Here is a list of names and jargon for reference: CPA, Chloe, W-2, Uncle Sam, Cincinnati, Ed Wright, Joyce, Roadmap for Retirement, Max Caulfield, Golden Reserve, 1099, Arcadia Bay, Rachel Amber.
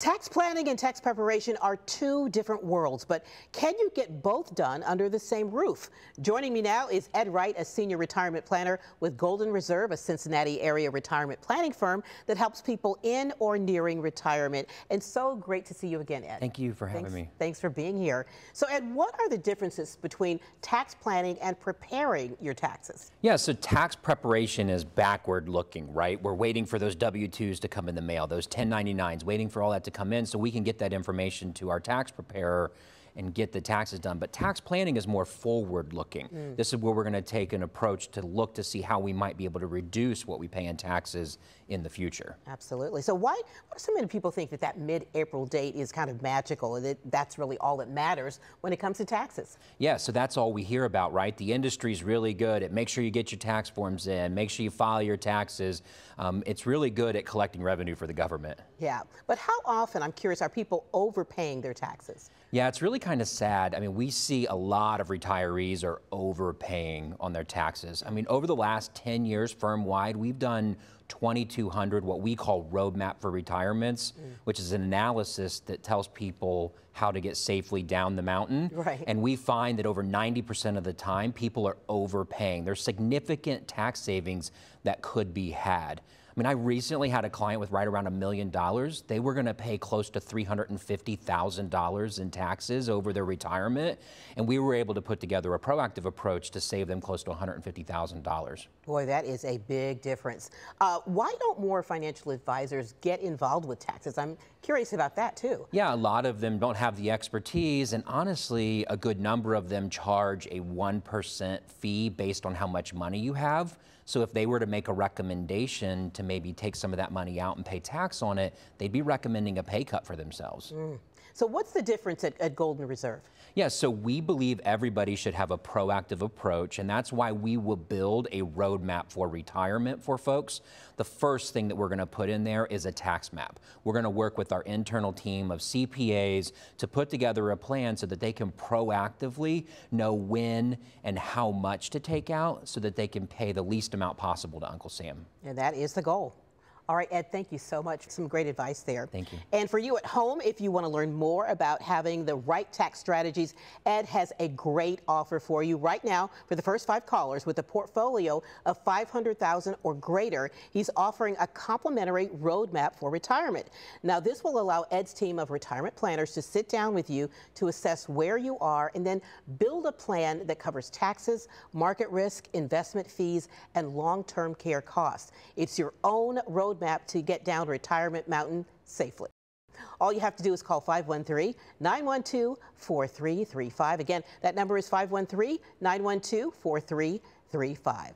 Tax planning and tax preparation are two different worlds, but can you get both done under the same roof? Joining me now is Ed Wright, a senior retirement planner with Golden Reserve, a Cincinnati area retirement planning firm that helps people in or nearing retirement. And so great to see you again, Ed. Thank you for having me. Thanks for being here. So Ed, what are the differences between tax planning and preparing your taxes? Yeah, so tax preparation is backward looking, right? We're waiting for those W-2s to come in the mail, those 1099s, waiting for all that to come in so we can get that information to our tax preparer and get the taxes done. But tax planning is more forward looking. This is where we're going to take an approach to look to see how we might be able to reduce what we pay in taxes in the future. Absolutely. So why do so many people think that that mid-April date is kind of magical and that's really all that matters when it comes to taxes? Yeah, so that's all we hear about, right? The industry's really good at make sure you get your tax forms in, make sure you file your taxes. It's really good at collecting revenue for the government. Yeah, but how often, I'm curious, are people overpaying their taxes? Yeah, it's really kind of sad. I mean, we see a lot of retirees are overpaying on their taxes. I mean, over the last 10 years firm-wide, we've done 2,200 what we call Roadmap for Retirements, which is an analysis that tells people how to get safely down the mountain. Right. And we find that over 90% of the time, people are overpaying. There's significant tax savings that could be had. I mean, I recently had a client with right around $1 million. They were going to pay close to $350,000 in taxes over their retirement, and we were able to put together a proactive approach to save them close to $150,000. Boy, that is a big difference. Why don't more financial advisors get involved with taxes? I'm curious about that too. Yeah, a lot of them don't have the expertise, and honestly, a good number of them charge a 1% fee based on how much money you have. So if they were to make a recommendation to maybe take some of that money out and pay tax on it, they'd be recommending a pay cut for themselves. So what's the difference at Golden Reserve? Yeah, so we believe everybody should have a proactive approach, and that's why we will build a roadmap for retirement for folks. The first thing that we're going to put in there is a tax map. We're going to work with our internal team of CPAs to put together a plan so that they can proactively know when and how much to take out so that they can pay the least amount possible to Uncle Sam. And that is the goal. All right, Ed, thank you so much. Some great advice there. Thank you. And for you at home, if you want to learn more about having the right tax strategies, Ed has a great offer for you right now. For the first 5 callers with a portfolio of $500,000 or greater, he's offering a complimentary roadmap for retirement. Now, this will allow Ed's team of retirement planners to sit down with you to assess where you are and then build a plan that covers taxes, market risk, investment fees, and long-term care costs. It's your own roadmap to get down retirement mountain safely. All you have to do is call 513-912-4335. Again, that number is 513-912-4335.